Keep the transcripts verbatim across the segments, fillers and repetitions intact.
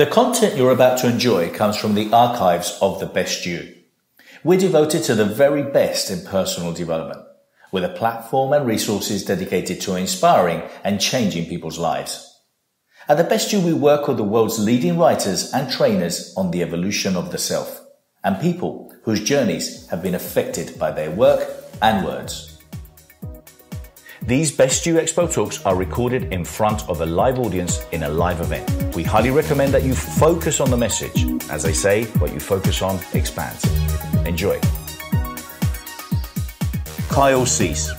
The content you're about to enjoy comes from the archives of the Best You. We're devoted to the very best in personal development, with a platform and resources dedicated to inspiring and changing people's lives. At the Best You, we work with the world's leading writers and trainers on the evolution of the self, and people whose journeys have been affected by their work and words. These Best You Expo talks are recorded in front of a live audience in a live event. We highly recommend that you focus on the message. As they say, what you focus on expands. Enjoy. Kyle Cease.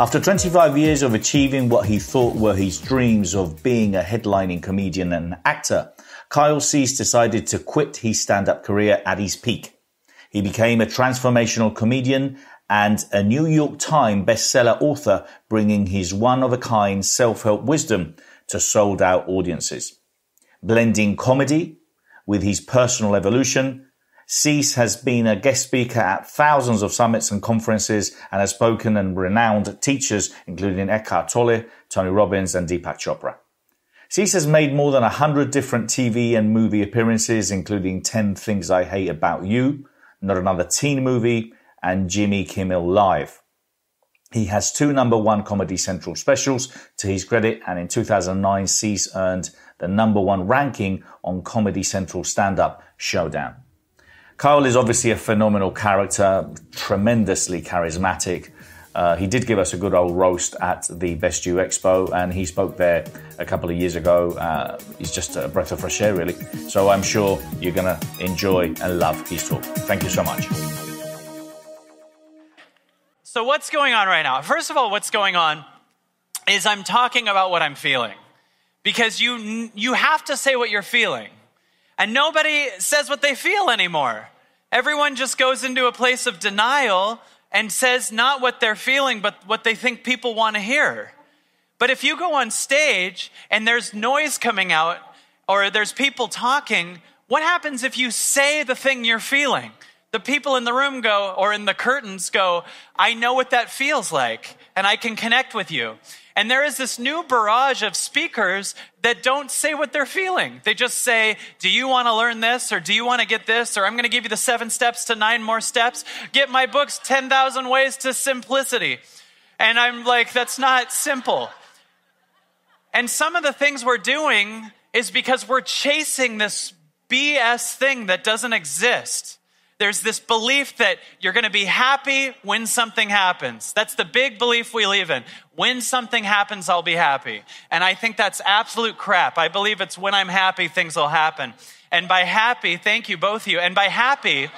After twenty-five years of achieving what he thought were his dreams of being a headlining comedian and actor, Kyle Cease decided to quit his stand-up career at his peak. He became a transformational comedian and a New York Times bestseller author, bringing his one-of-a-kind self-help wisdom to sold-out audiences. Blending comedy with his personal evolution, Cease has been a guest speaker at thousands of summits and conferences and has spoken and renowned teachers, including Eckhart Tolle, Tony Robbins and Deepak Chopra. Cease has made more than one hundred different T V and movie appearances, including ten things I Hate About You, Not Another Teen Movie, and Jimmy Kimmel Live. He has two number one Comedy Central specials to his credit, and in two thousand nine, Cease earned the number one ranking on Comedy Central stand-up Showdown. Kyle is obviously a phenomenal character, tremendously charismatic. Uh, he did give us a good old roast at the Best You Expo, and he spoke there a couple of years ago. Uh, he's just a breath of fresh air, really. So I'm sure you're going to enjoy and love his talk. Thank you so much. So what's going on right now? First of all, what's going on is I'm talking about what I'm feeling, because you, you have to say what you're feeling, and nobody says what they feel anymore. Everyone just goes into a place of denial and says not what they're feeling, but what they think people want to hear. But if you go on stage and there's noise coming out or there's people talking, what happens if you say the thing you're feeling? The people in the room go, or in the curtains go, I know what that feels like, and I can connect with you. And there is this new barrage of speakers that don't say what they're feeling. They just say, do you want to learn this? Or do you want to get this? Or I'm going to give you the seven steps to nine more steps. Get my books, ten thousand Ways to Simplicity. And I'm like, that's not simple. And some of the things we're doing is because we're chasing this B S thing that doesn't exist. There's this belief that you're going to be happy when something happens. That's the big belief we live in. When something happens, I'll be happy. And I think that's absolute crap. I believe it's when I'm happy, things will happen. And by happy, thank you, both of you. And by happy,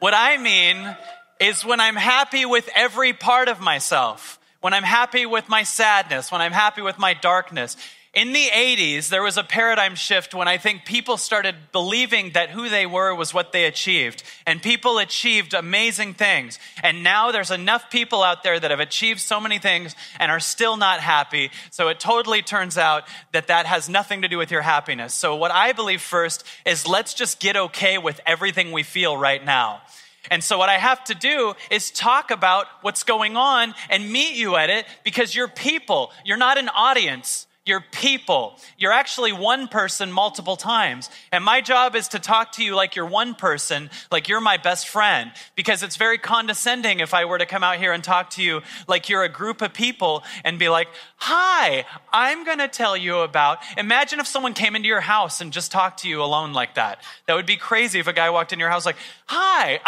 what I mean is when I'm happy with every part of myself, when I'm happy with my sadness, when I'm happy with my darkness. In the eighties, there was a paradigm shift when I think people started believing that who they were was what they achieved. And people achieved amazing things. And now there's enough people out there that have achieved so many things and are still not happy. So it totally turns out that that has nothing to do with your happiness. So what I believe first is let's just get okay with everything we feel right now. And so what I have to do is talk about what's going on and meet you at it, because you're people. You're not an audience. You're people. You're actually one person multiple times. And my job is to talk to you like you're one person, like you're my best friend, because it's very condescending if I were to come out here and talk to you like you're a group of people and be like, hi, I'm going to tell you about, imagine if someone came into your house and just talked to you alone like that. That would be crazy if a guy walked in your house like, hi,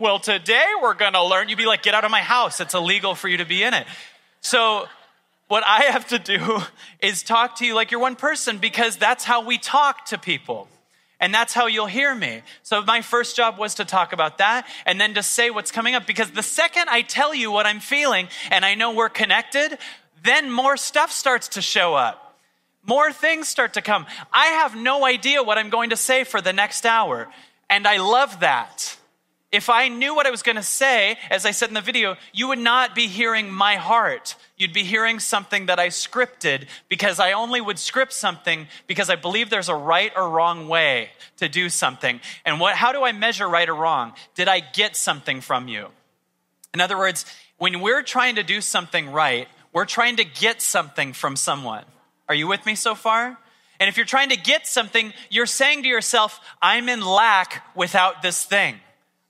well, today we're going to learn. You'd be like, get out of my house. It's illegal for you to be in it. So what I have to do is talk to you like you're one person, because that's how we talk to people. And that's how you'll hear me. So my first job was to talk about that and then to say what's coming up, because the second I tell you what I'm feeling and I know we're connected, then more stuff starts to show up. More things start to come. I have no idea what I'm going to say for the next hour. And I love that. If I knew what I was going to say, as I said in the video, you would not be hearing my heart. You'd be hearing something that I scripted, because I only would script something because I believe there's a right or wrong way to do something. And what, how do I measure right or wrong? Did I get something from you? In other words, when we're trying to do something right, we're trying to get something from someone. Are you with me so far? And if you're trying to get something, you're saying to yourself, I'm in lack without this thing.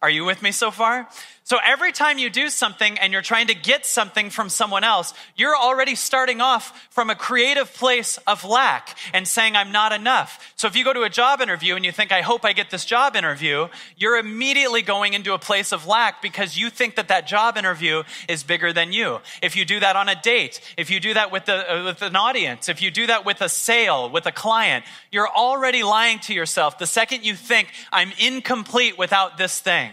Are you with me so far? So every time you do something and you're trying to get something from someone else, you're already starting off from a creative place of lack and saying, I'm not enough. So if you go to a job interview and you think, I hope I get this job interview, you're immediately going into a place of lack because you think that that job interview is bigger than you. If you do that on a date, if you do that with, the, uh, with an audience, if you do that with a sale, with a client, you're already lying to yourself the second you think, I'm incomplete without this thing.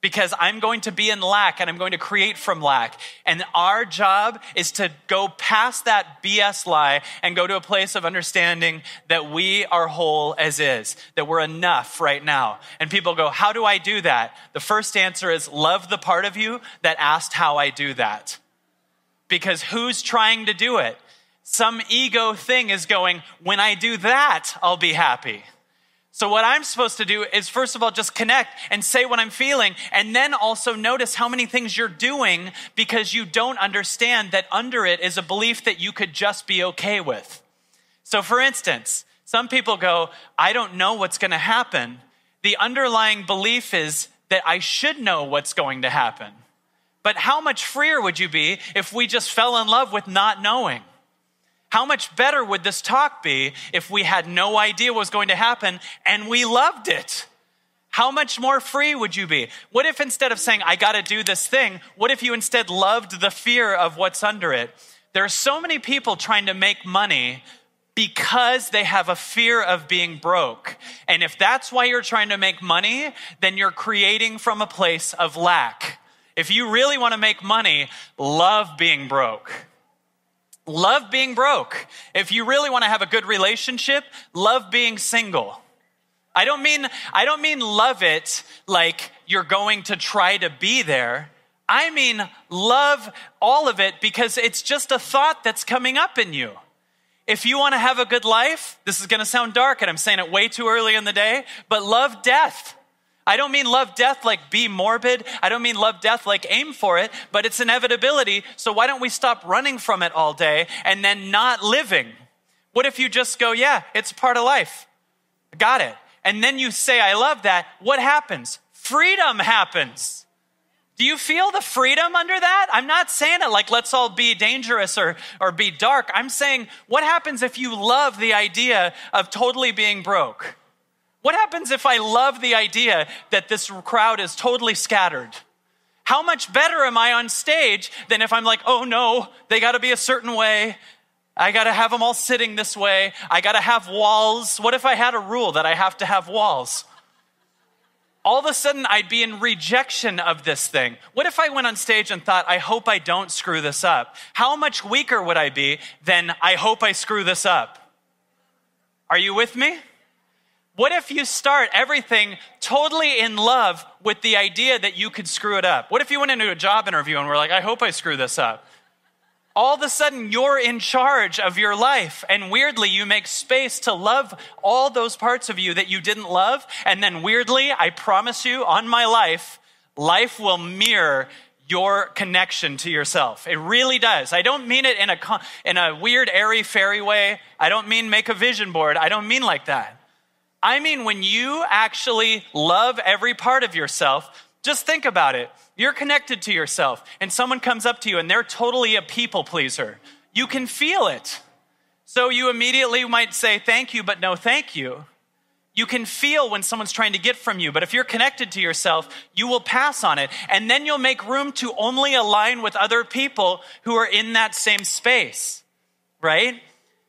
Because I'm going to be in lack and I'm going to create from lack. And our job is to go past that B S lie and go to a place of understanding that we are whole as is, that we're enough right now. And people go, how do I do that? The first answer is love the part of you that asked how I do that. Because who's trying to do it? Some ego thing is going, when I do that, I'll be happy. So what I'm supposed to do is, first of all, just connect and say what I'm feeling, and then also notice how many things you're doing because you don't understand that under it is a belief that you could just be okay with. So for instance, some people go, I don't know what's going to happen. The underlying belief is that I should know what's going to happen. But how much freer would you be if we just fell in love with not knowing? How much better would this talk be if we had no idea what was going to happen and we loved it? How much more free would you be? What if instead of saying, I gotta do this thing, what if you instead loved the fear of what's under it? There are so many people trying to make money because they have a fear of being broke. And if that's why you're trying to make money, then you're creating from a place of lack. If you really wanna make money, love being broke. Love being broke. If you really want to have a good relationship, love being single. I don't mean, I don't mean love it like you're going to try to be there. I mean love all of it because it's just a thought that's coming up in you. If you want to have a good life, this is going to sound dark and I'm saying it way too early in the day, but love death. I don't mean love death like be morbid. I don't mean love death like aim for it, but it's inevitability. So why don't we stop running from it all day and then not living? What if you just go, yeah, it's part of life. Got it. And then you say, I love that. What happens? Freedom happens. Do you feel the freedom under that? I'm not saying it like let's all be dangerous or, or be dark. I'm saying what happens if you love the idea of totally being broke? What happens if I love the idea that this crowd is totally scattered? How much better am I on stage than if I'm like, oh no, they gotta be a certain way. I gotta have them all sitting this way. I gotta have walls. What if I had a rule that I have to have walls? All of a sudden I'd be in rejection of this thing. What if I went on stage and thought, I hope I don't screw this up? How much weaker would I be than I hope I screw this up? Are you with me? What if you start everything totally in love with the idea that you could screw it up? What if you went into a job interview and were like, I hope I screw this up? All of a sudden, you're in charge of your life. And weirdly, you make space to love all those parts of you that you didn't love. And then weirdly, I promise you on my life, life will mirror your connection to yourself. It really does. I don't mean it in a, in a weird, airy, fairy way. I don't mean make a vision board. I don't mean like that. I mean, when you actually love every part of yourself, just think about it. You're connected to yourself and someone comes up to you and they're totally a people pleaser. You can feel it. So you immediately might say, thank you, but no thank you. You can feel when someone's trying to get from you, but if you're connected to yourself, you will pass on it. And then you'll make room to only align with other people who are in that same space, right?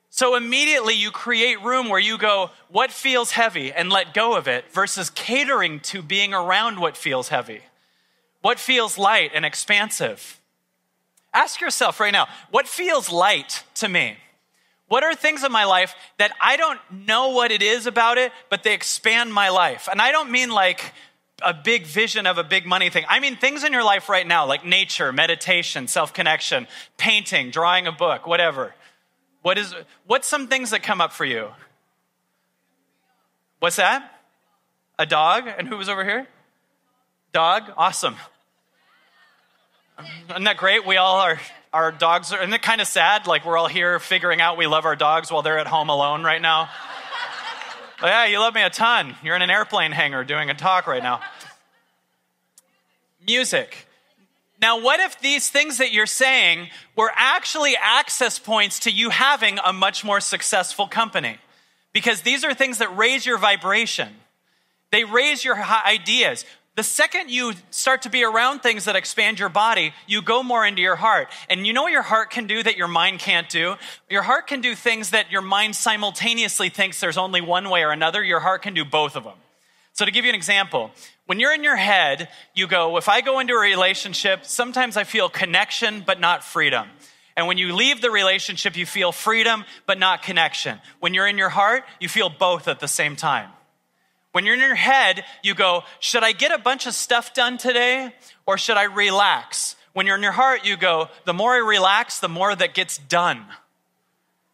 So immediately you create room where you go, what feels heavy and let go of it versus catering to being around what feels heavy. What feels light and expansive? Ask yourself right now, what feels light to me? What are things in my life that I don't know what it is about it, but they expand my life? And I don't mean like a big vision of a big money thing. I mean, things in your life right now, like nature, meditation, self-connection, painting, drawing a book, whatever. What is, what's some things that come up for you? What's that? A dog? And who was over here? Dog? Awesome. Isn't that great? We all are, our dogs are, isn't it kind of sad? Like we're all here figuring out we love our dogs while they're at home alone right now. But yeah, you love me a ton. You're in an airplane hangar doing a talk right now. Music. Now, what if these things that you're saying were actually access points to you having a much more successful company? Because these are things that raise your vibration. They raise your ideas. The second you start to be around things that expand your body, you go more into your heart. And you know what your heart can do that your mind can't do? Your heart can do things that your mind simultaneously thinks there's only one way or another. Your heart can do both of them. So to give you an example, when you're in your head, you go, if I go into a relationship, sometimes I feel connection, but not freedom. And when you leave the relationship, you feel freedom, but not connection. When you're in your heart, you feel both at the same time. When you're in your head, you go, should I get a bunch of stuff done today or should I relax? When you're in your heart, you go, the more I relax, the more that gets done.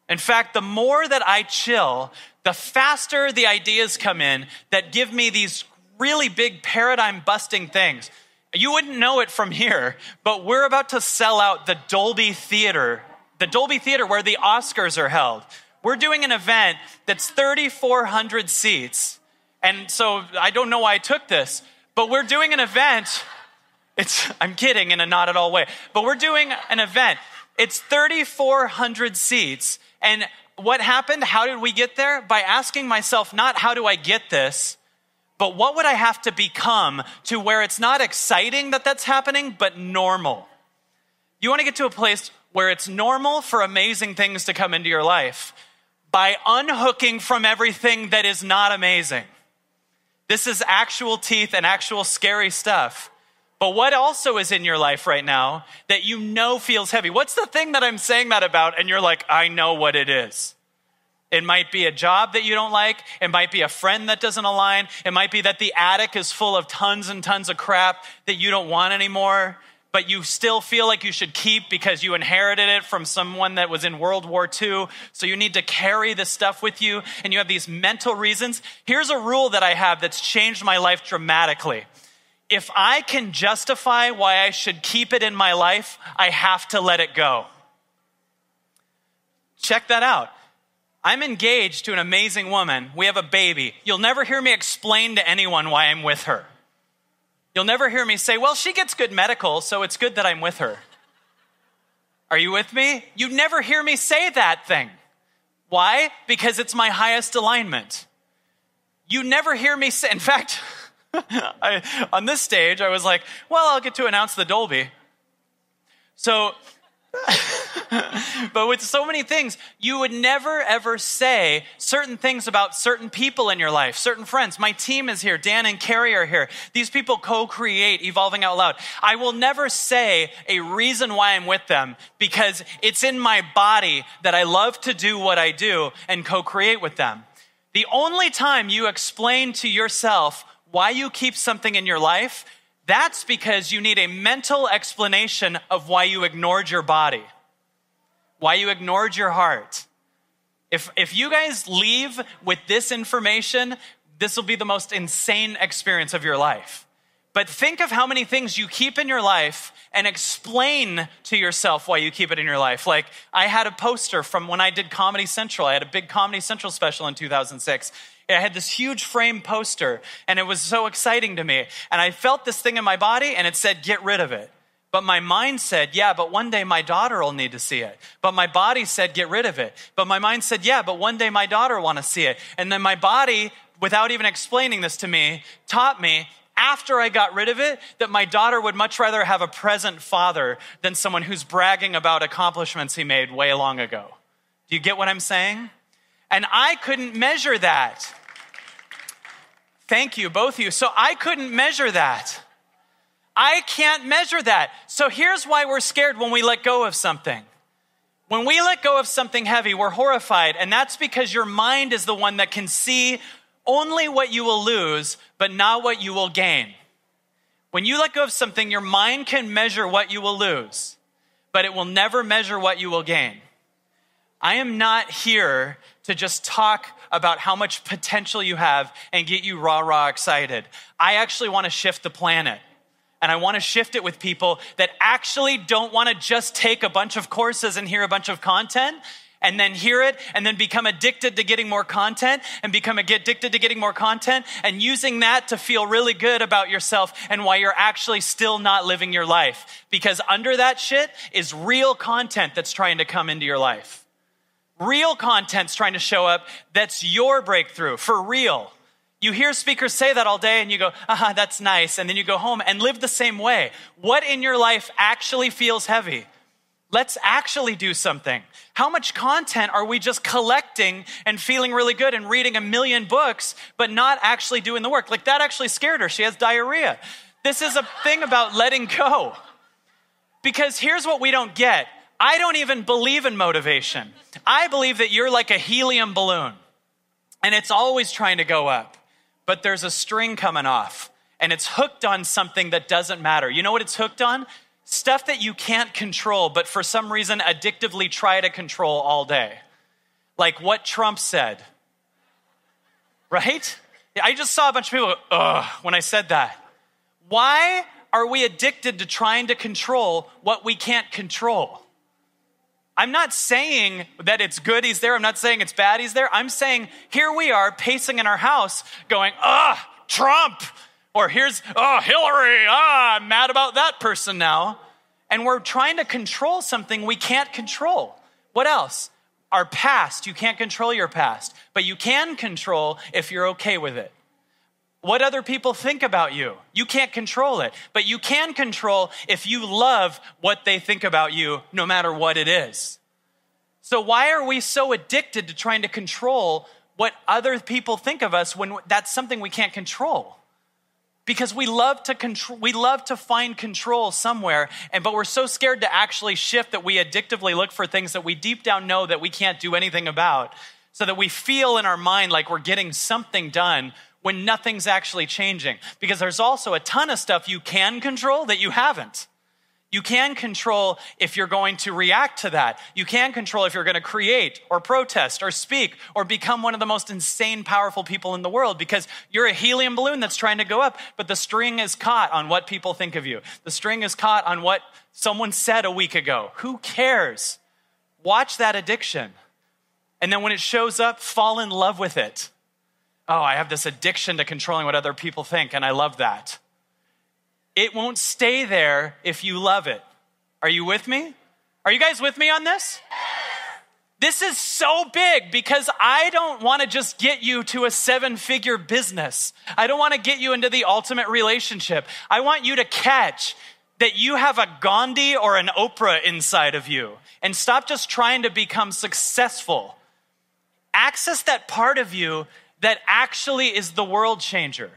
In fact, the more that I chill, the faster the ideas come in that give me these really big paradigm busting things. You wouldn't know it from here, but we're about to sell out the Dolby Theater, the Dolby Theater where the Oscars are held. We're doing an event that's three thousand four hundred seats. And so I don't know why I took this, but we're doing an event. It's, I'm kidding in a not at all way, but we're doing an event. It's three thousand four hundred seats. And what happened? How did we get there? By asking myself, not how do I get this, but what would I have to become to where it's not exciting that that's happening, but normal. You want to get to a place where it's normal for amazing things to come into your life by unhooking from everything that is not amazing. This is actual teeth and actual scary stuff. But what also is in your life right now that you know feels heavy? What's the thing that I'm saying that about and you're like, I know what it is. It might be a job that you don't like. It might be a friend that doesn't align. It might be that the attic is full of tons and tons of crap that you don't want anymore, but you still feel like you should keep because you inherited it from someone that was in World War Two. So you need to carry this stuff with you and you have these mental reasons. Here's a rule that I have that's changed my life dramatically. If I can justify why I should keep it in my life, I have to let it go. Check that out. I'm engaged to an amazing woman. We have a baby. You'll never hear me explain to anyone why I'm with her. You'll never hear me say, well, she gets good medical, so it's good that I'm with her. Are you with me? You never hear me say that thing. Why? Because it's my highest alignment. You never hear me say, in fact, I, on this stage, I was like, well, I'll get to announce the Dolby. So, but with so many things, you would never, ever say certain things about certain people in your life, certain friends. My team is here. Dan and Carrie are here. These people co-create Evolving Out Loud. I will never say a reason why I'm with them because it's in my body that I love to do what I do and co-create with them. The only time you explain to yourself why you keep something in your life, that's because you need a mental explanation of why you ignored your body, why you ignored your heart. If, if you guys leave with this information, this will be the most insane experience of your life. But think of how many things you keep in your life and explain to yourself why you keep it in your life. Like I had a poster from when I did Comedy Central. I had a big Comedy Central special in two thousand six. I had this huge frame poster and it was so exciting to me. And I felt this thing in my body and it said, get rid of it. But my mind said, yeah, but one day my daughter will need to see it. But my body said, get rid of it. But my mind said, yeah, but one day my daughter will want to see it. And then my body, without even explaining this to me, taught me after I got rid of it that my daughter would much rather have a present father than someone who's bragging about accomplishments he made way long ago. Do you get what I'm saying? And I couldn't measure that. Thank you, both of you. So I couldn't measure that. I can't measure that. So here's why we're scared when we let go of something. When we let go of something heavy, we're horrified. And that's because your mind is the one that can see only what you will lose, but not what you will gain. When you let go of something, your mind can measure what you will lose, but it will never measure what you will gain. I am not here to just talk about how much potential you have and get you rah-rah excited. I actually want to shift the planet. And I want to shift it with people that actually don't want to just take a bunch of courses and hear a bunch of content and then hear it and then become addicted to getting more content and become addicted to getting more content and using that to feel really good about yourself and why you're actually still not living your life. Because under that shit is real content that's trying to come into your life. Real content's trying to show up that's your breakthrough for real. You hear speakers say that all day and you go, aha, that's nice. And then you go home and live the same way. What in your life actually feels heavy? Let's actually do something. How much content are we just collecting and feeling really good and reading a million books, but not actually doing the work? Like that actually scared her. She has diarrhea. This is a thing about letting go. Because here's what we don't get. I don't even believe in motivation. I believe that you're like a helium balloon and it's always trying to go up. But there's a string coming off and it's hooked on something that doesn't matter. You know what it's hooked on? Stuff that you can't control, but for some reason addictively try to control all day. Like what Trump said, right? I just saw a bunch of people go, ugh, when I said that. Why are we addicted to trying to control what we can't control? I'm not saying that it's good he's there. I'm not saying it's bad he's there. I'm saying here we are pacing in our house going, ah, Trump, or here's, oh, Hillary, ah, I'm mad about that person now. And we're trying to control something we can't control. What else? Our past. You can't control your past, but you can control if you're okay with it. What other people think about you. You can't control it, but you can control if you love what they think about you, no matter what it is. So why are we so addicted to trying to control what other people think of us when that's something we can't control? Because we love to control, we love to find control somewhere, and but we're so scared to actually shift that we addictively look for things that we deep down know that we can't do anything about, so that we feel in our mind like we're getting something done when nothing's actually changing. Because there's also a ton of stuff you can control that you haven't. You can control if you're going to react to that. You can control if you're going to create or protest or speak or become one of the most insane, powerful people in the world, because you're a helium balloon that's trying to go up, but the string is caught on what people think of you. The string is caught on what someone said a week ago. Who cares? Watch that addiction. And then when it shows up, fall in love with it. Oh, I have this addiction to controlling what other people think, and I love that. It won't stay there if you love it. Are you with me? Are you guys with me on this? This is so big because I don't want to just get you to a seven-figure business. I don't want to get you into the ultimate relationship. I want you to catch that you have a Gandhi or an Oprah inside of you, and stop just trying to become successful. Access that part of you that actually is the world changer.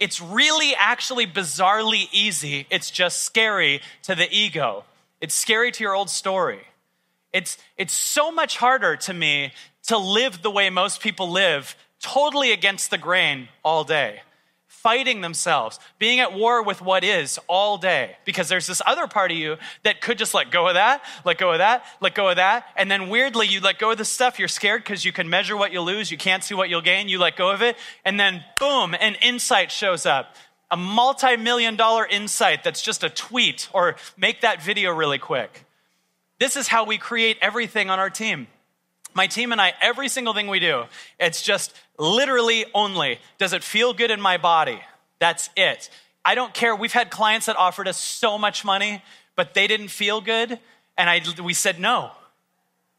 It's really actually bizarrely easy. It's just scary to the ego. It's scary to your old story. It's, it's so much harder to me to live the way most people live, totally against the grain all day, fighting themselves, being at war with what is all day, because there's this other part of you that could just let go of that, let go of that, let go of that, and then weirdly you let go of the stuff, you're scared because you can measure what you'll lose, you can't see what you'll gain, you let go of it, and then boom, an insight shows up, a multi-million dollar insight that's just a tweet or make that video really quick. This is how we create everything on our team. My team and I, every single thing we do, it's just literally only, does it feel good in my body? That's it. I don't care. We've had clients that offered us so much money, but they didn't feel good. And I, we said, no,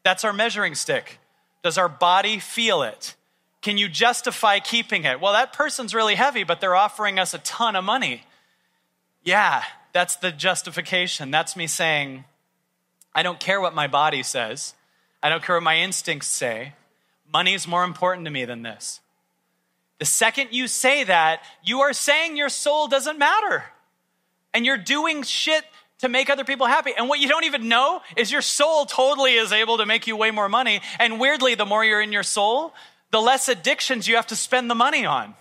that's our measuring stick. Does our body feel it? Can you justify keeping it? Well, that person's really heavy, but they're offering us a ton of money. Yeah, that's the justification. That's me saying, I don't care what my body says. I don't care what my instincts say. Money is more important to me than this. The second you say that, you are saying your soul doesn't matter. And you're doing shit to make other people happy. And what you don't even know is your soul totally is able to make you way more money. And weirdly, the more you're in your soul, the less addictions you have to spend the money on.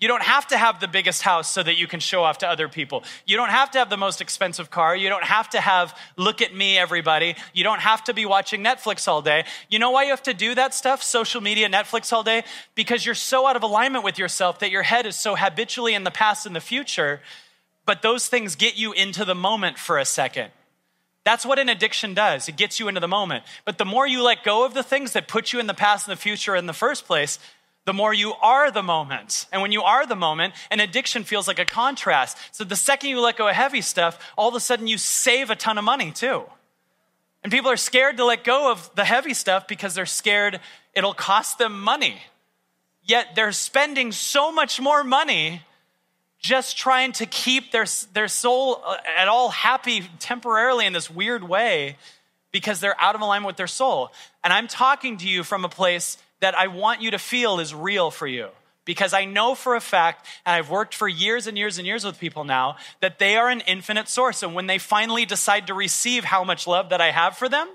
You don't have to have the biggest house so that you can show off to other people. You don't have to have the most expensive car. You don't have to have, look at me, everybody. You don't have to be watching Netflix all day. You know why you have to do that stuff, social media, Netflix all day? Because you're so out of alignment with yourself that your head is so habitually in the past and the future, but those things get you into the moment for a second. That's what an addiction does. It gets you into the moment. But the more you let go of the things that put you in the past and the future in the first place, the more you are the moment. And when you are the moment, an addiction feels like a contrast. So the second you let go of heavy stuff, all of a sudden you save a ton of money too. And people are scared to let go of the heavy stuff because they're scared it'll cost them money. Yet they're spending so much more money just trying to keep their, their soul at all happy temporarily in this weird way because they're out of alignment with their soul. And I'm talking to you from a place that I want you to feel is real for you, because I know for a fact, and I've worked for years and years and years with people now, that they are an infinite source. And when they finally decide to receive how much love that I have for them,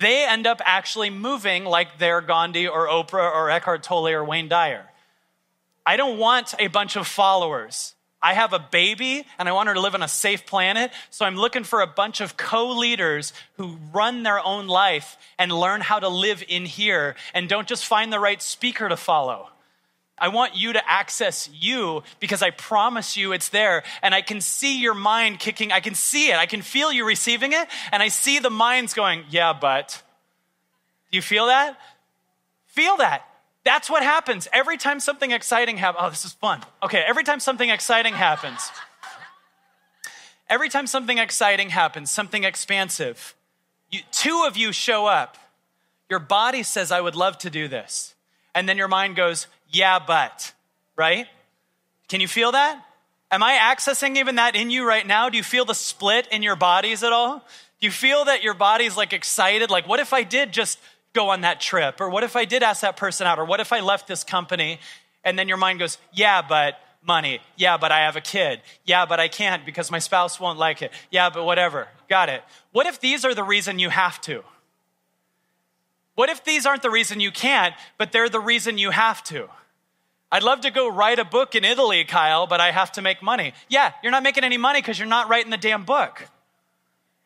they end up actually moving like they're Gandhi or Oprah or Eckhart Tolle or Wayne Dyer. I don't want a bunch of followers. I have a baby and I want her to live on a safe planet. So I'm looking for a bunch of co-leaders who run their own life and learn how to live in here and don't just find the right speaker to follow. I want you to access you, because I promise you it's there, and I can see your mind kicking. I can see it. I can feel you receiving it. And I see the minds going, yeah, but. Do you feel that? Feel that. That's what happens. Every time something exciting happens, oh, this is fun. Okay, every time something exciting happens, every time something exciting happens, something expansive, you, two of you show up. Your body says, I would love to do this. And then your mind goes, yeah, but, right? Can you feel that? Am I accessing even that in you right now? Do you feel the split in your bodies at all? Do you feel that your body's like excited? Like, what if I did just go on that trip? Or what if I did ask that person out? Or what if I left this company? And then your mind goes, yeah, but money. Yeah, but I have a kid. Yeah, but I can't because my spouse won't like it. Yeah, but whatever. Got it. What if these are the reason you have to? What if these aren't the reason you can't, but they're the reason you have to? I'd love to go write a book in Italy, Kyle, but I have to make money. Yeah, you're not making any money because you're not writing the damn book.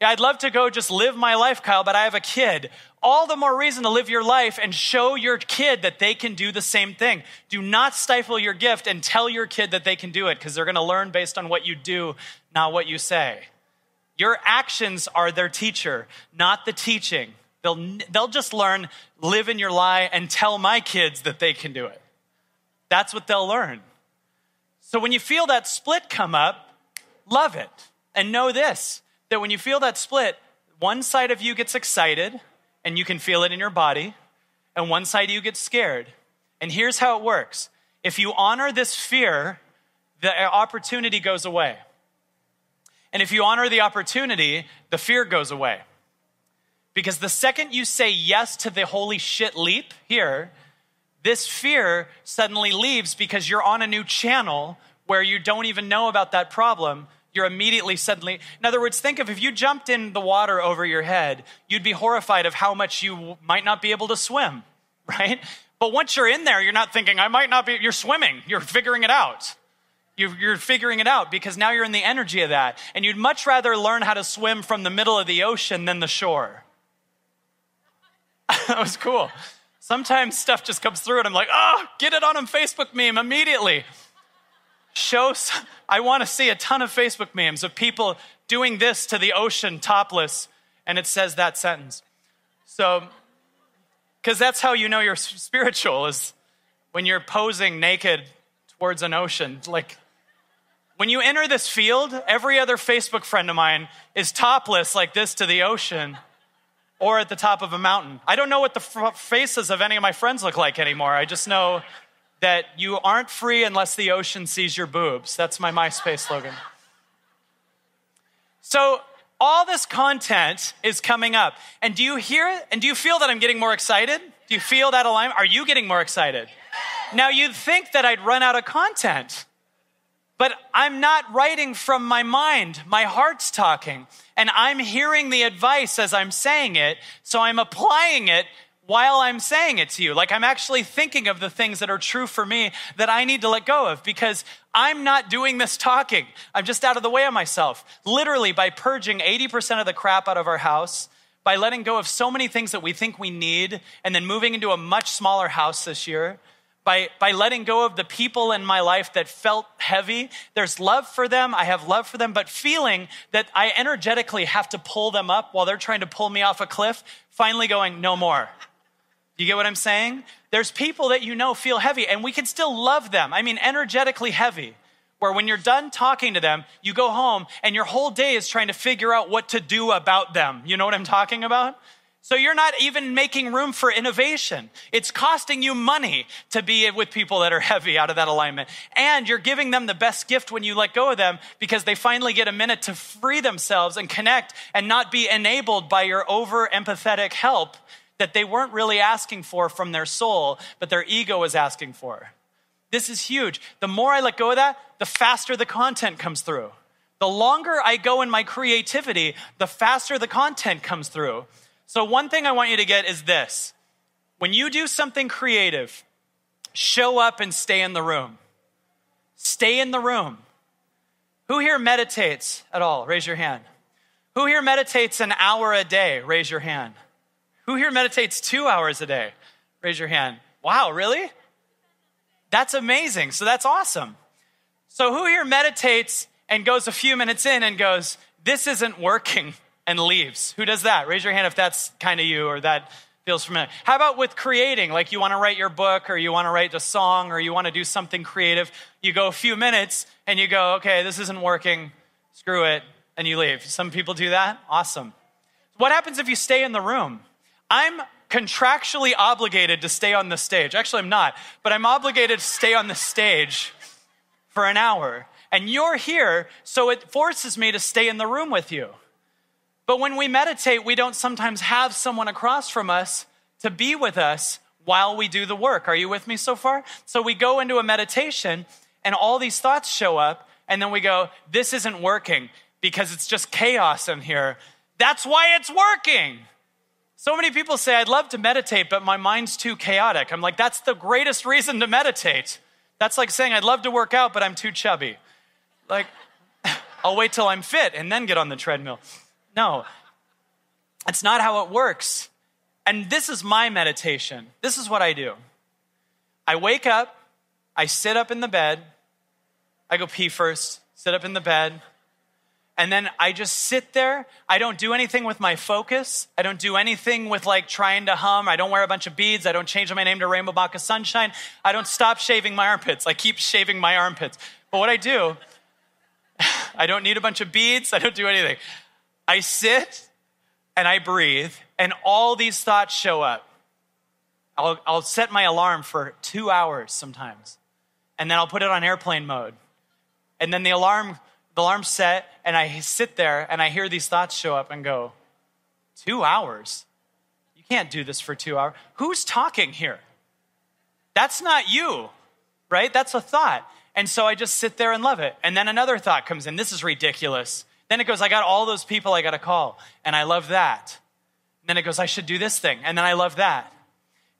Yeah, I'd love to go just live my life, Kyle, but I have a kid. All the more reason to live your life and show your kid that they can do the same thing. Do not stifle your gift and tell your kid that they can do it, because they're going to learn based on what you do, not what you say. Your actions are their teacher, not the teaching. They'll, they'll just learn, live in your lie and tell my kids that they can do it. That's what they'll learn. So when you feel that split come up, love it. And know this, that when you feel that split, one side of you gets excited, and you can feel it in your body, and one side of you gets scared. And here's how it works. If you honor this fear, the opportunity goes away. And if you honor the opportunity, the fear goes away. Because the second you say yes to the holy shit leap here, this fear suddenly leaves, because you're on a new channel where you don't even know about that problem. You're immediately suddenly, in other words, think of if you jumped in the water over your head, you'd be horrified of how much you might not be able to swim, right? But once you're in there, you're not thinking, I might not be, you're swimming, you're figuring it out. You're, you're figuring it out because now you're in the energy of that. And you'd much rather learn how to swim from the middle of the ocean than the shore. That was cool. Sometimes stuff just comes through and I'm like, oh, get it on a Facebook meme immediately. Show, some, I want to see a ton of Facebook memes of people doing this to the ocean topless, and it says that sentence. So, because that's how you know you're spiritual, is when you're posing naked towards an ocean. Like, when you enter this field, every other Facebook friend of mine is topless like this to the ocean or at the top of a mountain. I don't know what the faces of any of my friends look like anymore. I just know that you aren't free unless the ocean sees your boobs. That's my MySpace slogan. So all this content is coming up. And do you hear it? And do you feel that I'm getting more excited? Do you feel that alignment? Are you getting more excited? Now you'd think that I'd run out of content, but I'm not writing from my mind. My heart's talking, and I'm hearing the advice as I'm saying it. So I'm applying it while I'm saying it to you. Like, I'm actually thinking of the things that are true for me that I need to let go of, because I'm not doing this talking. I'm just out of the way of myself. Literally, by purging eighty percent of the crap out of our house, by letting go of so many things that we think we need, and then moving into a much smaller house this year, by, by letting go of the people in my life that felt heavy. There's love for them. I have love for them, but feeling that I energetically have to pull them up while they're trying to pull me off a cliff, finally going, no more. Do you get what I'm saying? There's people that you know feel heavy, and we can still love them. I mean, energetically heavy, where when you're done talking to them, you go home and your whole day is trying to figure out what to do about them. You know what I'm talking about? So you're not even making room for innovation. It's costing you money to be with people that are heavy out of that alignment. And you're giving them the best gift when you let go of them, because they finally get a minute to free themselves and connect and not be enabled by your over-empathetic help that they weren't really asking for from their soul, but their ego is asking for. This is huge. The more I let go of that, the faster the content comes through. The longer I go in my creativity, the faster the content comes through. So one thing I want you to get is this. When you do something creative, show up and stay in the room. Stay in the room. Who here meditates at all? Raise your hand. Who here meditates an hour a day? Raise your hand. Who here meditates two hours a day? Raise your hand. Wow, really? That's amazing. So that's awesome. So who here meditates and goes a few minutes in and goes, this isn't working, and leaves? Who does that? Raise your hand if that's kind of you or that feels familiar. How about with creating? Like you want to write your book, or you want to write a song, or you want to do something creative. You go a few minutes and you go, okay, this isn't working. Screw it. And you leave. Some people do that. Awesome. What happens if you stay in the room? I'm contractually obligated to stay on the stage. Actually, I'm not, but I'm obligated to stay on the stage for an hour. And you're here, so it forces me to stay in the room with you. But when we meditate, we don't sometimes have someone across from us to be with us while we do the work. Are you with me so far? So we go into a meditation and all these thoughts show up, and then we go, this isn't working because it's just chaos in here. That's why it's working. So many people say, I'd love to meditate, but my mind's too chaotic. I'm like, that's the greatest reason to meditate. That's like saying, I'd love to work out, but I'm too chubby. Like, I'll wait till I'm fit and then get on the treadmill. No, that's not how it works. And this is my meditation. This is what I do. I wake up, I sit up in the bed, I go pee first, sit up in the bed, and then I just sit there. I don't do anything with my focus. I don't do anything with like trying to hum. I don't wear a bunch of beads. I don't change my name to Rainbow Baka Sunshine. I don't stop shaving my armpits. I keep shaving my armpits. But what I do, I don't need a bunch of beads. I don't do anything. I sit and I breathe, and all these thoughts show up. I'll, I'll set my alarm for two hours sometimes, and then I'll put it on airplane mode. And then the alarm, the alarm's set, and I sit there and I hear these thoughts show up and go, two hours? You can't do this for two hours. Who's talking here? That's not you, right? That's a thought. And so I just sit there and love it. And then another thought comes in. This is ridiculous. Then it goes, I got all those people I got to call, and I love that. And then it goes, I should do this thing, and then I love that.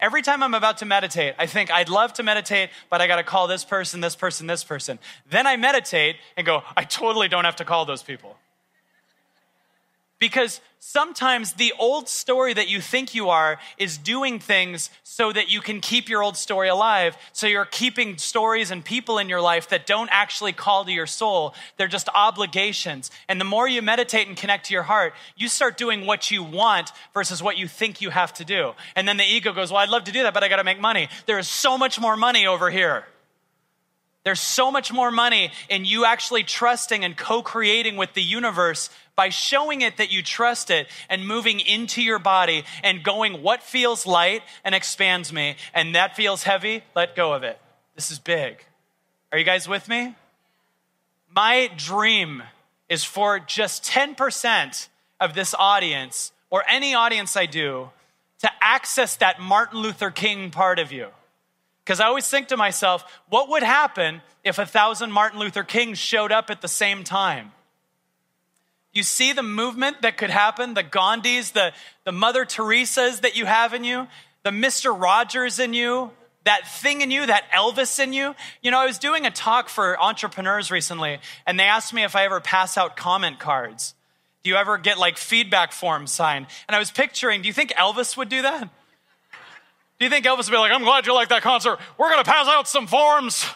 Every time I'm about to meditate, I think, I'd love to meditate, but I got to call this person, this person, this person. Then I meditate and go, I totally don't have to call those people. Because sometimes the old story that you think you are is doing things so that you can keep your old story alive. So you're keeping stories and people in your life that don't actually call to your soul. They're just obligations. And the more you meditate and connect to your heart, you start doing what you want versus what you think you have to do. And then the ego goes, well, I'd love to do that, but I got to make money. There is so much more money over here. There's so much more money in you actually trusting and co-creating with the universe by showing it that you trust it and moving into your body and going, what feels light and expands me, and that feels heavy, let go of it. This is big. Are you guys with me? My dream is for just ten percent of this audience, or any audience I do, to access that Martin Luther King part of you. Because I always think to myself, what would happen if a thousand Martin Luther Kings showed up at the same time? You see the movement that could happen, the Gandhis, the, the Mother Teresas that you have in you, the Mister Rogers in you, that thing in you, that Elvis in you. You know, I was doing a talk for entrepreneurs recently, and they asked me if I ever pass out comment cards. Do you ever get like feedback forms signed? And I was picturing, do you think Elvis would do that? Do you think Elvis would be like, I'm glad you like that concert. We're going to pass out some forms.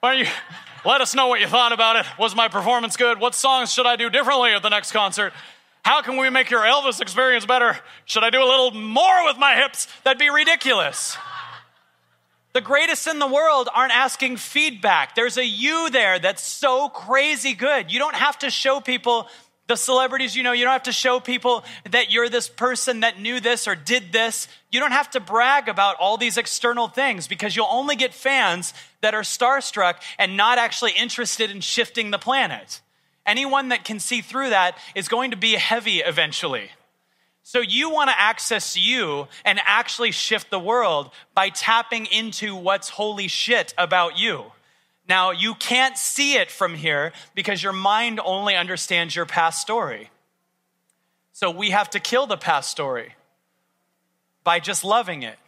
Why don't you let us know what you thought about it. Was my performance good? What songs should I do differently at the next concert? How can we make your Elvis experience better? Should I do a little more with my hips? That'd be ridiculous. The greatest in the world aren't asking feedback. There's a you there that's so crazy good. You don't have to show people the celebrities you know. You don't have to show people that you're this person that knew this or did this. You don't have to brag about all these external things because you'll only get fans that are starstruck and not actually interested in shifting the planet. Anyone that can see through that is going to be heavy eventually. So you want to access you and actually shift the world by tapping into what's holy shit about you. Now, you can't see it from here because your mind only understands your past story. So we have to kill the past story by just loving it,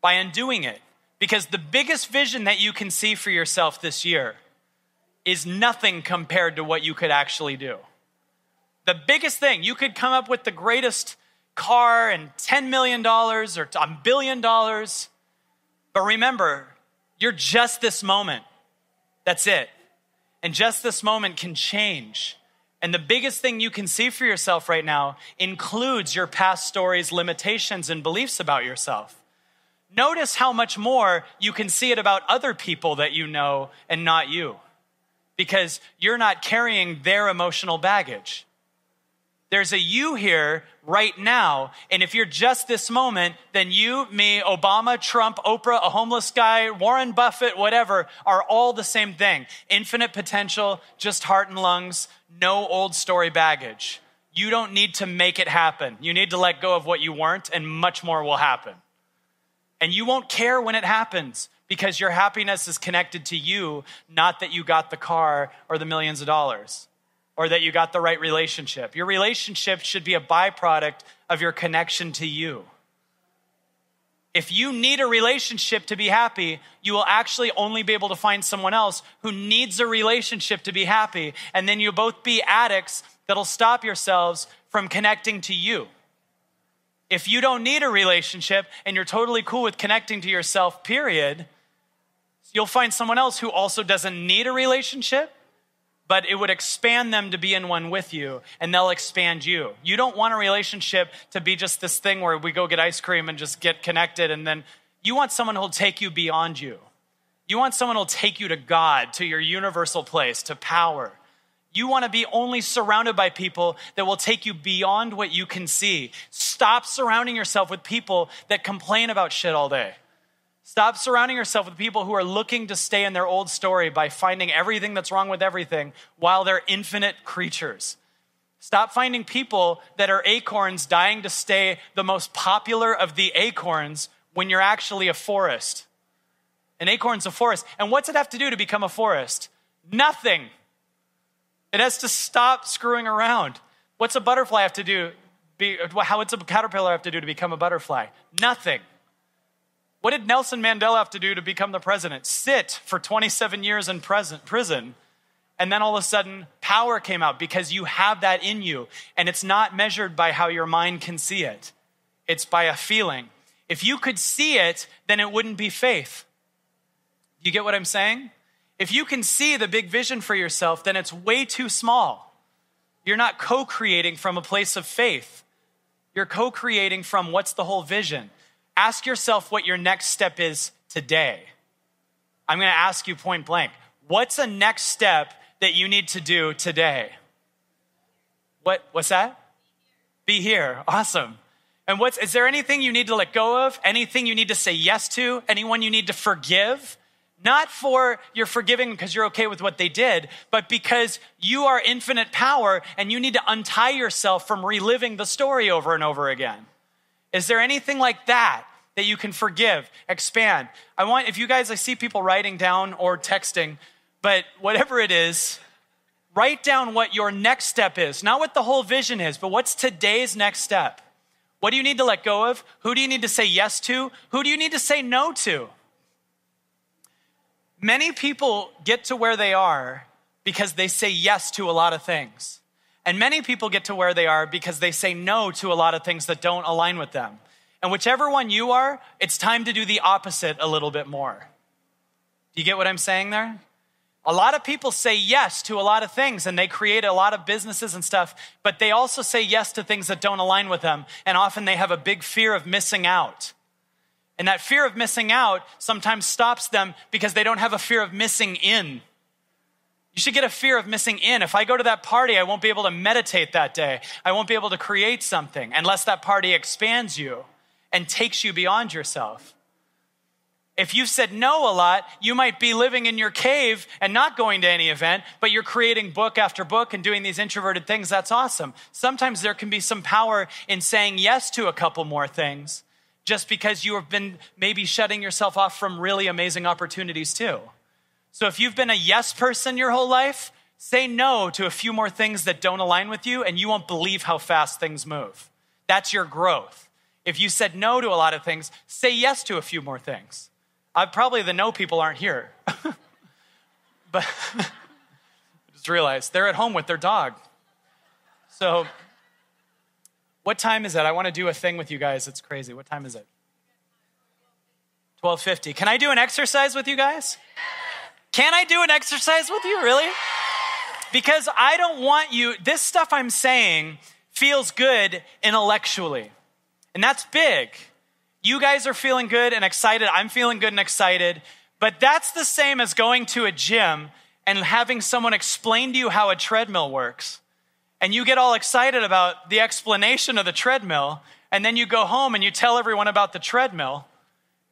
by undoing it. Because the biggest vision that you can see for yourself this year is nothing compared to what you could actually do. The biggest thing, you could come up with the greatest car and ten million dollars or a billion dollars. But remember, you're just this moment. That's it. And just this moment can change. And the biggest thing you can see for yourself right now includes your past stories, limitations, and beliefs about yourself. Notice how much more you can see it about other people that you know and not you, because you're not carrying their emotional baggage. There's a you here right now, and if you're just this moment, then you, me, Obama, Trump, Oprah, a homeless guy, Warren Buffett, whatever, are all the same thing. Infinite potential, just heart and lungs, no old story baggage. You don't need to make it happen. You need to let go of what you weren't, and much more will happen. And you won't care when it happens, because your happiness is connected to you, not that you got the car or the millions of dollars, or that you got the right relationship. Your relationship should be a byproduct of your connection to you. If you need a relationship to be happy, you will actually only be able to find someone else who needs a relationship to be happy, and then you'll both be addicts that'll stop yourselves from connecting to you. If you don't need a relationship and you're totally cool with connecting to yourself, period, you'll find someone else who also doesn't need a relationship, but it would expand them to be in one with you, and they'll expand you. You don't want a relationship to be just this thing where we go get ice cream and just get connected, and then you want someone who'll take you beyond you. You want someone who'll take you to God, to your universal place, to power. You want to be only surrounded by people that will take you beyond what you can see. Stop surrounding yourself with people that complain about shit all day. Stop surrounding yourself with people who are looking to stay in their old story by finding everything that's wrong with everything while they're infinite creatures. Stop finding people that are acorns dying to stay the most popular of the acorns when you're actually a forest. An acorn's a forest. And what's it have to do to become a forest? Nothing. It has to stop screwing around. What's a butterfly have to do? Be, how does a caterpillar have to do to become a butterfly? Nothing. What did Nelson Mandela have to do to become the president? Sit for twenty-seven years in prison, and then all of a sudden, power came out because you have that in you, and it's not measured by how your mind can see it. It's by a feeling. If you could see it, then it wouldn't be faith. You get what I'm saying? If you can see the big vision for yourself, then it's way too small. You're not co-creating from a place of faith. You're co-creating from what's the whole vision. Ask yourself what your next step is today. I'm going to ask you point blank. What's a next step that you need to do today? What, what's that? Be here. Awesome. And what's, is there anything you need to let go of? Anything you need to say yes to? Anyone you need to forgive? Not for you're forgiving because you're okay with what they did, but because you are infinite power and you need to untie yourself from reliving the story over and over again. Is there anything like that that you can forgive, expand? I want, if you guys, I see people writing down or texting, but whatever it is, write down what your next step is. Not what the whole vision is, but what's today's next step? What do you need to let go of? Who do you need to say yes to? Who do you need to say no to? Many people get to where they are because they say yes to a lot of things. And many people get to where they are because they say no to a lot of things that don't align with them. And whichever one you are, it's time to do the opposite a little bit more. Do you get what I'm saying there? A lot of people say yes to a lot of things and they create a lot of businesses and stuff, but they also say yes to things that don't align with them. And often they have a big fear of missing out. And that fear of missing out sometimes stops them because they don't have a fear of missing in. You should get a fear of missing in. If I go to that party, I won't be able to meditate that day. I won't be able to create something unless that party expands you and takes you beyond yourself. If you've said no a lot, you might be living in your cave and not going to any event, but you're creating book after book and doing these introverted things. That's awesome. Sometimes there can be some power in saying yes to a couple more things just because you have been maybe shutting yourself off from really amazing opportunities too. So if you've been a yes person your whole life, say no to a few more things that don't align with you and you won't believe how fast things move. That's your growth. If you said no to a lot of things, say yes to a few more things. I probably the no people aren't here. But I just realized they're at home with their dog. So what time is it? I want to do a thing with you guys. It's crazy. What time is it? twelve fifty. Can I do an exercise with you guys? Can I do an exercise with you, really? Because I don't want you, this stuff I'm saying feels good intellectually. And that's big. You guys are feeling good and excited. I'm feeling good and excited. But that's the same as going to a gym and having someone explain to you how a treadmill works. And you get all excited about the explanation of the treadmill. And then you go home and you tell everyone about the treadmill.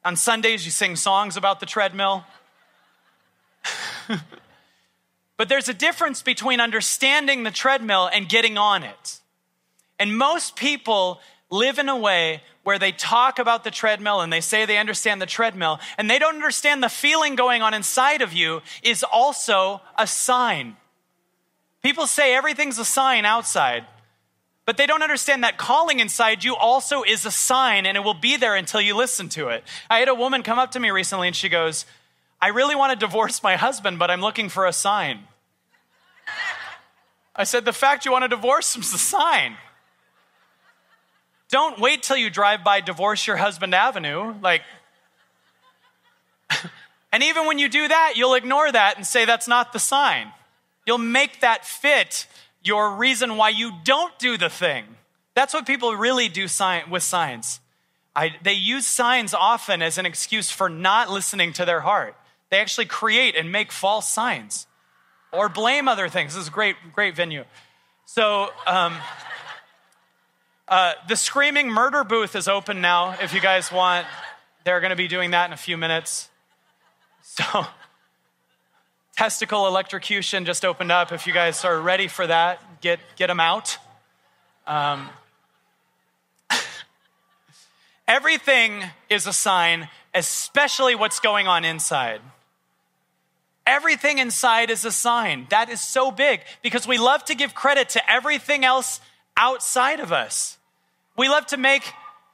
On Sundays, you sing songs about the treadmill. But there's a difference between understanding the treadmill and getting on it. And most people live in a way where they talk about the treadmill and they say they understand the treadmill and they don't understand the feeling going on inside of you is also a sign. People say everything's a sign outside, but they don't understand that calling inside you also is a sign and it will be there until you listen to it. I had a woman come up to me recently and she goes, I really want to divorce my husband, but I'm looking for a sign. I said, the fact you want to divorce him is a sign. Don't wait till you drive by Divorce Your Husband Avenue. Like, and even when you do that, you'll ignore that and say that's not the sign. You'll make that fit your reason why you don't do the thing. That's what people really do sign, with signs. I, they use signs often as an excuse for not listening to their heart. They actually create and make false signs or blame other things. This is a great, great venue. So... Um, Uh, the Screaming Murder booth is open now, if you guys want. They're going to be doing that in a few minutes. So, testicle electrocution just opened up. If you guys are ready for that, get, get them out. Um, everything is a sign, especially what's going on inside. Everything inside is a sign. That is so big because we love to give credit to everything else outside of us. We love to make,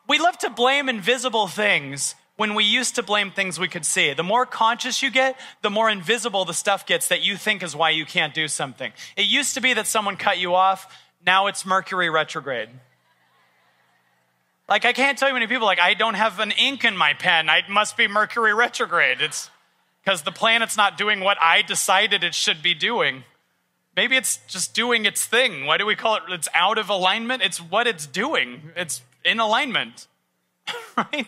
we love to blame invisible things when we used to blame things we could see. The more conscious you get, the more invisible the stuff gets that you think is why you can't do something. It used to be that someone cut you off. Now it's Mercury retrograde. Like, I can't tell you many people, like, I don't have an ink in my pen. It must be Mercury retrograde. It's because the planet's not doing what I decided it should be doing. Maybe it's just doing its thing. Why do we call it, it's out of alignment? It's what it's doing. It's in alignment, right?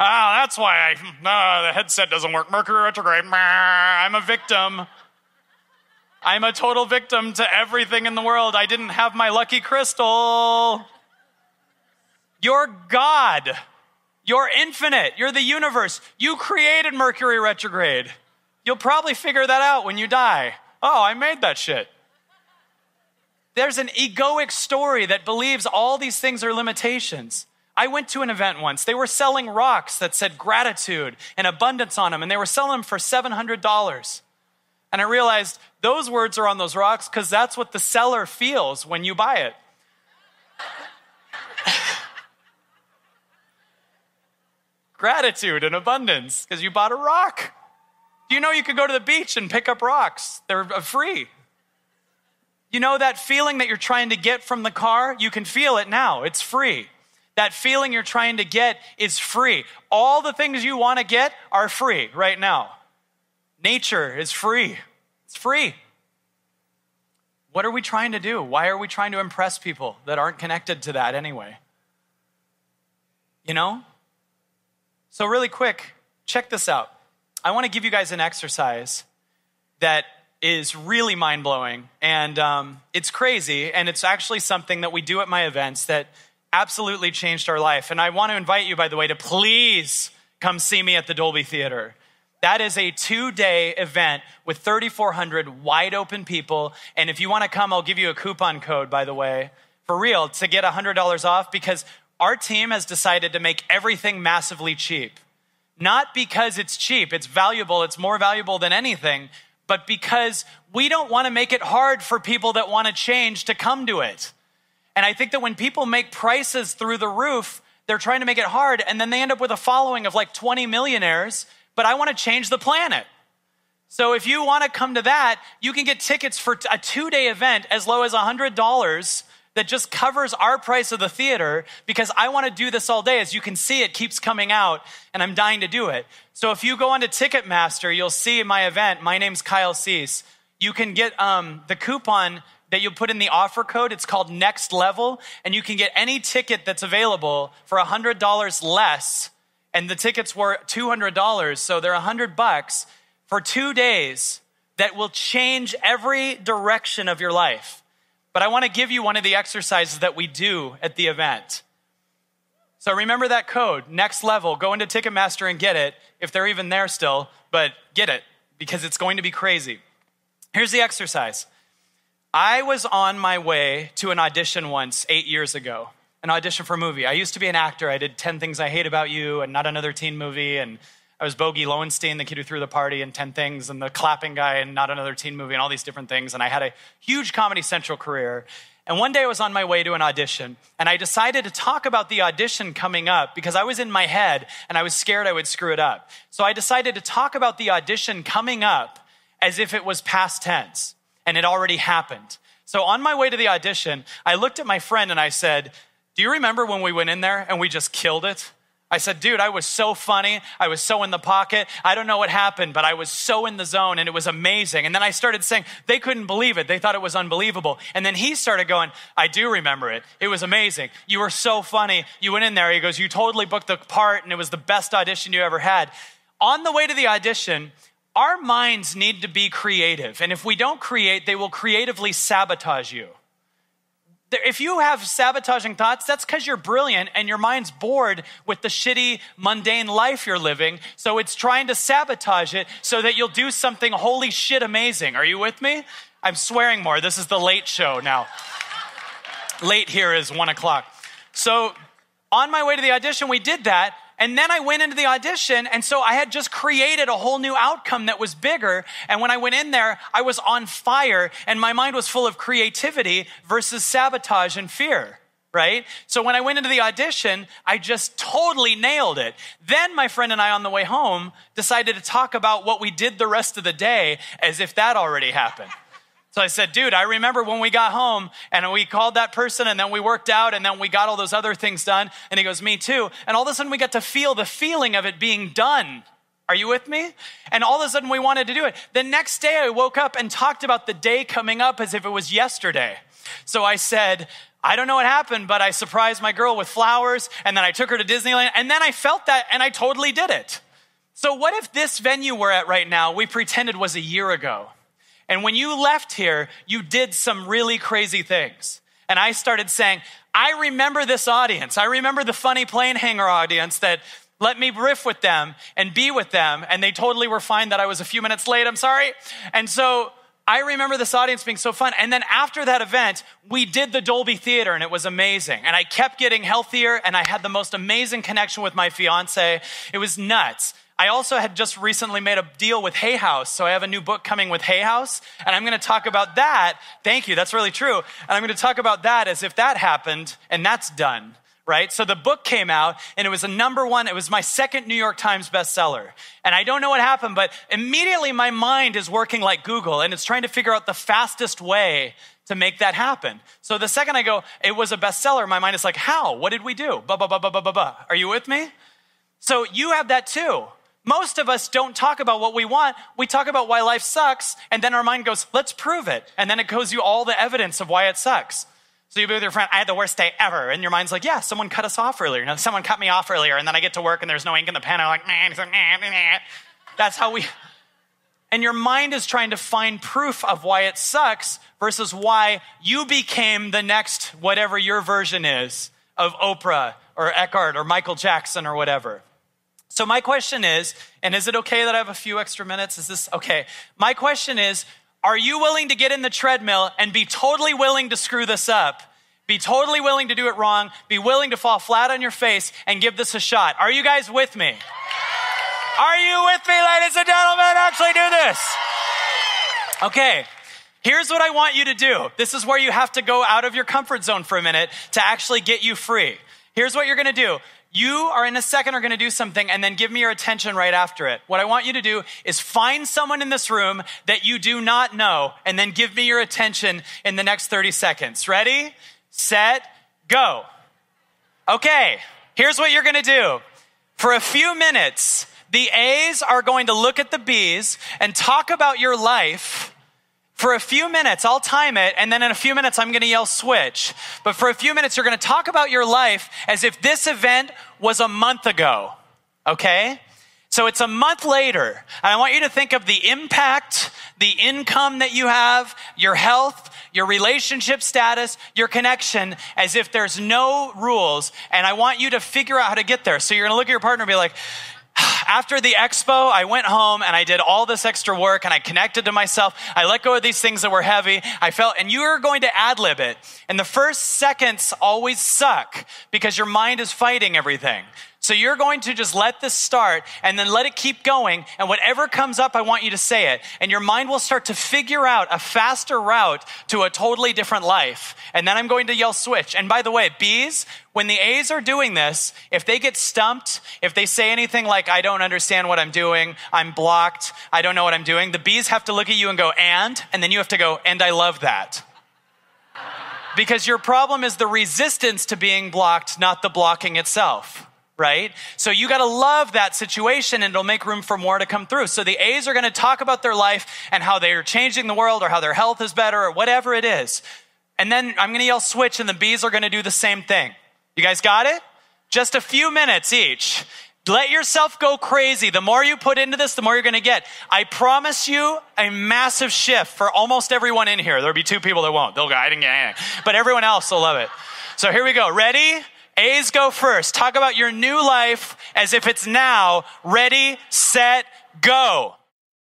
Ah, oh, that's why I, oh, the headset doesn't work. Mercury retrograde, I'm a victim. I'm a total victim to everything in the world. I didn't have my lucky crystal. You're God. You're infinite. You're the universe. You created Mercury retrograde. You'll probably figure that out when you die. Oh, I made that shit. There's an egoic story that believes all these things are limitations. I went to an event once. They were selling rocks that said gratitude and abundance on them, and they were selling them for seven hundred dollars. And I realized those words are on those rocks because that's what the seller feels when you buy it. Gratitude and abundance because you bought a rock. Do you know you could go to the beach and pick up rocks? They're free. You know that feeling that you're trying to get from the car? You can feel it now. It's free. That feeling you're trying to get is free. All the things you want to get are free right now. Nature is free. It's free. What are we trying to do? Why are we trying to impress people that aren't connected to that anyway? You know? So really quick, check this out. I want to give you guys an exercise that is really mind-blowing, and um, it's crazy, and it's actually something that we do at my events that absolutely changed our life. And I want to invite you, by the way, to please come see me at the Dolby Theater. That is a two-day event with thirty-four hundred wide-open people, and if you want to come, I'll give you a coupon code, by the way, for real, to get one hundred dollars off, because our team has decided to make everything massively cheap. Not because it's cheap, it's valuable, it's more valuable than anything, but because we don't want to make it hard for people that want to change to come to it. And I think that when people make prices through the roof, they're trying to make it hard, and then they end up with a following of like twenty millionaires, but I want to change the planet. So if you want to come to that, you can get tickets for a two-day event as low as one hundred dollars that just covers our price of the theater, because I want to do this all day. As you can see, it keeps coming out, and I'm dying to do it. So if you go onto Ticketmaster, you'll see my event. My name's Kyle Cease. You can get um, the coupon that you'll put in the offer code. It's called Next Level, and you can get any ticket that's available for one hundred dollars less, and the tickets were two hundred dollars, so they're one hundred bucks for two days that will change every direction of your life. But I want to give you one of the exercises that we do at the event. So remember that code, Next Level. Go into Ticketmaster and get it, if they're even there still, but get it, because it's going to be crazy. Here's the exercise. I was on my way to an audition once eight years ago, an audition for a movie. I used to be an actor. I did ten things I Hate About You and Not Another Teen Movie, and I was Bogey Lowenstein, the kid who threw the party, and ten things, and the clapping guy, and Not Another Teen Movie, and all these different things. And I had a huge Comedy Central career. And one day I was on my way to an audition, and I decided to talk about the audition coming up because I was in my head, and I was scared I would screw it up. So I decided to talk about the audition coming up as if it was past tense, and it already happened. So on my way to the audition, I looked at my friend, and I said, "Do you remember when we went in there and we just killed it?" I said, "Dude, I was so funny. I was so in the pocket. I don't know what happened, but I was so in the zone, and it was amazing." And then I started saying, they couldn't believe it. They thought it was unbelievable. And then he started going, "I do remember it. It was amazing. You were so funny. You went in there." He goes, "You totally booked the part, and it was the best audition you ever had." On the way to the audition, our minds need to be creative. And if we don't create, they will creatively sabotage you. If you have sabotaging thoughts, that's because you're brilliant and your mind's bored with the shitty, mundane life you're living, so it's trying to sabotage it so that you'll do something holy shit amazing. Are you with me? I'm swearing more. This is the late show now. Late here is one o'clock. So on my way to the audition, we did that. And then I went into the audition, and so I had just created a whole new outcome that was bigger, and when I went in there, I was on fire, and my mind was full of creativity versus sabotage and fear, right? So when I went into the audition, I just totally nailed it. Then my friend and I on the way home decided to talk about what we did the rest of the day as if that already happened. So I said, "Dude, I remember when we got home and we called that person and then we worked out and then we got all those other things done." And he goes, "Me too." And all of a sudden we got to feel the feeling of it being done. Are you with me? And all of a sudden we wanted to do it. The next day I woke up and talked about the day coming up as if it was yesterday. So I said, "I don't know what happened, but I surprised my girl with flowers and then I took her to Disneyland and then I felt that and I totally did it." So what if this venue we're at right now we pretended was a year ago? And when you left here, you did some really crazy things. And I started saying, "I remember this audience. I remember the funny plane hanger audience that let me riff with them and be with them. And they totally were fine that I was a few minutes late. I'm sorry." And so I remember this audience being so fun. And then after that event, we did the Dolby Theater and it was amazing. And I kept getting healthier and I had the most amazing connection with my fiance. It was nuts. I also had just recently made a deal with Hay House, so I have a new book coming with Hay House, and I'm gonna talk about that. Thank you, that's really true. And I'm gonna talk about that as if that happened, and that's done, right? So the book came out, and it was a number one, it was my second New York Times bestseller. And I don't know what happened, but immediately my mind is working like Google, and it's trying to figure out the fastest way to make that happen. So the second I go, it was a bestseller, my mind is like, how? What did we do? Ba ba ba ba ba ba ba. Are you with me? So you have that too. Most of us don't talk about what we want. We talk about why life sucks, and then our mind goes, let's prove it. And then it goes you all the evidence of why it sucks. So you'll be with your friend, I had the worst day ever. And your mind's like, yeah, someone cut us off earlier. Now, someone cut me off earlier, and then I get to work and there's no ink in the pen. I'm like, man, that's how we... And your mind is trying to find proof of why it sucks versus why you became the next whatever your version is of Oprah or Eckhart or Michael Jackson or whatever. So my question is, and is it okay that I have a few extra minutes? Is this okay? My question is, are you willing to get in the treadmill and be totally willing to screw this up? Be totally willing to do it wrong. Be willing to fall flat on your face and give this a shot. Are you guys with me? Are you with me, ladies and gentlemen? Actually do this. Okay, here's what I want you to do. This is where you have to go out of your comfort zone for a minute to actually get you free. Here's what you're gonna do. You are in a second are gonna do something and then give me your attention right after it. What I want you to do is find someone in this room that you do not know and then give me your attention in the next thirty seconds. Ready, set, go. Okay, here's what you're gonna do. For a few minutes, the A's are going to look at the B's and talk about your life for a few minutes. I'll time it, and then in a few minutes, I'm gonna yell switch. But for a few minutes, you're gonna talk about your life as if this event was a month ago, okay? So it's a month later, and I want you to think of the impact, the income that you have, your health, your relationship status, your connection, as if there's no rules, and I want you to figure out how to get there. So you're gonna look at your partner and be like, after the expo, I went home and I did all this extra work and I connected to myself. I let go of these things that were heavy. I felt, and you are going to ad-lib it. And the first seconds always suck because your mind is fighting everything. So you're going to just let this start and then let it keep going. And whatever comes up, I want you to say it. And your mind will start to figure out a faster route to a totally different life. And then I'm going to yell switch. And by the way, B's, when the A's are doing this, if they get stumped, if they say anything like, I don't understand what I'm doing, I'm blocked, I don't know what I'm doing, the B's have to look at you and go, and? And then you have to go, and I love that. Because your problem is the resistance to being blocked, not the blocking itself. Right? So you got to love that situation and it'll make room for more to come through. So the A's are going to talk about their life and how they are changing the world or how their health is better or whatever it is. And then I'm going to yell switch and the B's are going to do the same thing. You guys got it? Just a few minutes each. Let yourself go crazy. The more you put into this, the more you're going to get. I promise you a massive shift for almost everyone in here. There'll be two people that won't. They'll go, I didn't get anything. But everyone else will love it. So here we go. Ready? A's go first. Talk about your new life as if it's now. Ready, set, go.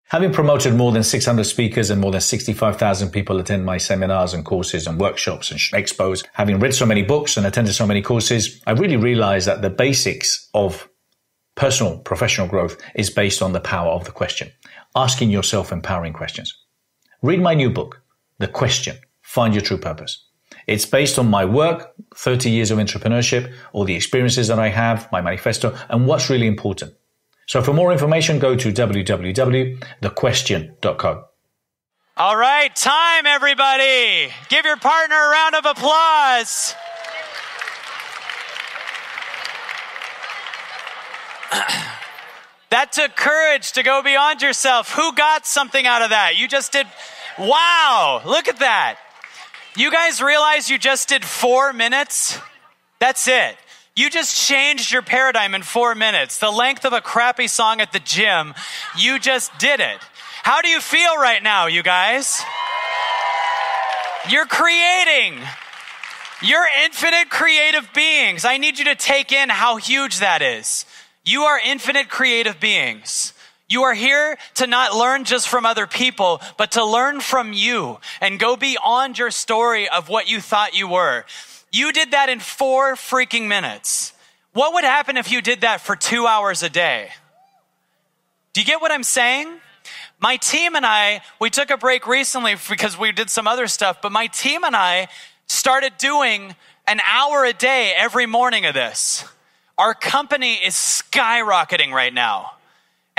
Having promoted more than six hundred speakers and more than sixty-five thousand people attend my seminars and courses and workshops and expos, having read so many books and attended so many courses, I really realized that the basics of personal, professional growth is based on the power of the question. Asking yourself empowering questions. Read my new book, The Question, Find Your True Purpose. It's based on my work, thirty years of entrepreneurship, all the experiences that I have, my manifesto, and what's really important. So for more information, go to w w w dot the question dot co. All right, time, everybody. Give your partner a round of applause. That took courage to go beyond yourself. Who got something out of that? You just did. Wow, look at that. You guys realize you just did four minutes? That's it. You just changed your paradigm in four minutes. The length of a crappy song at the gym. You just did it. How do you feel right now, you guys? You're creating. You're infinite creative beings. I need you to take in how huge that is. You are infinite creative beings. You are here to not learn just from other people, but to learn from you and go beyond your story of what you thought you were. You did that in four freaking minutes. What would happen if you did that for two hours a day? Do you get what I'm saying? My team and I, we took a break recently because we did some other stuff, but my team and I started doing an hour a day every morning of this. Our company is skyrocketing right now.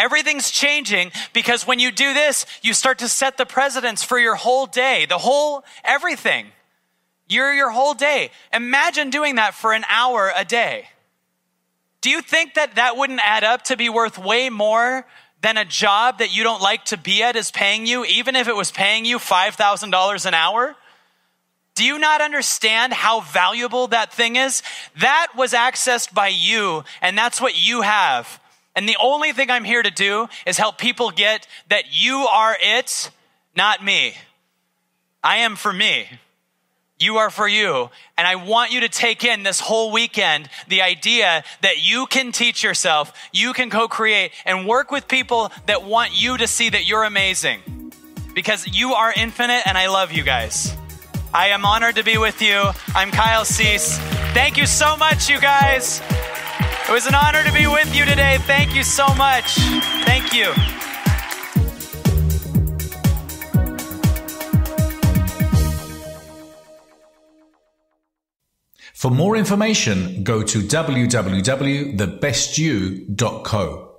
Everything's changing because when you do this, you start to set the precedence for your whole day, the whole everything. You're your whole day. Imagine doing that for an hour a day. Do you think that that wouldn't add up to be worth way more than a job that you don't like to be at is paying you, even if it was paying you five thousand dollars an hour? Do you not understand how valuable that thing is? That was accessed by you, and that's what you have. And the only thing I'm here to do is help people get that you are it, not me. I am for me. You are for you. And I want you to take in this whole weekend the idea that you can teach yourself, you can co-create, and work with people that want you to see that you're amazing. Because you are infinite, and I love you guys. I am honored to be with you. I'm Kyle Cease. Thank you so much, you guys. It was an honor to be with you today. Thank you so much. Thank you. For more information, go to w w w dot the best you dot co.